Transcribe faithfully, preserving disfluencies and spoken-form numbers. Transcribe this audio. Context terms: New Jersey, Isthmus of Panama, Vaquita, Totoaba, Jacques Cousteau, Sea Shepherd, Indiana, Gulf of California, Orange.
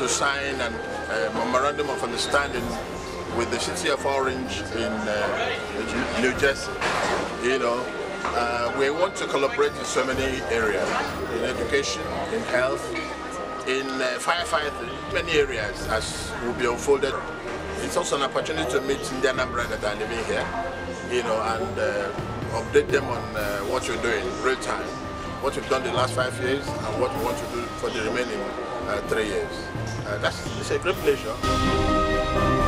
to sign an uh, memorandum of understanding with the city of Orange in uh, New Jersey. You know, uh, we want to collaborate in so many areas, in education, in health, in uh, firefighting, many areas as will be unfolded. It's also an opportunity to meet Indiana brothers that are living here, you know, and uh, update them on uh, what you're doing real time, what we've done the last five years and what we want to do for the remaining uh, three years. Uh, that's it's a great pleasure.